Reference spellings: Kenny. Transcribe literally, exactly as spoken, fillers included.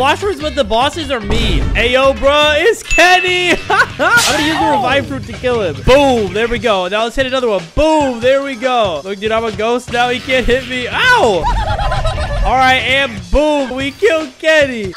Washers with the bosses are mean. Ayo, bruh, it's Kenny! I'm gonna use the revive fruit to kill him. Boom, there we go. Now let's hit another one. Boom, there we go. Look, dude, I'm a ghost now. He can't hit me. Ow! All right, and boom, we killed Kenny.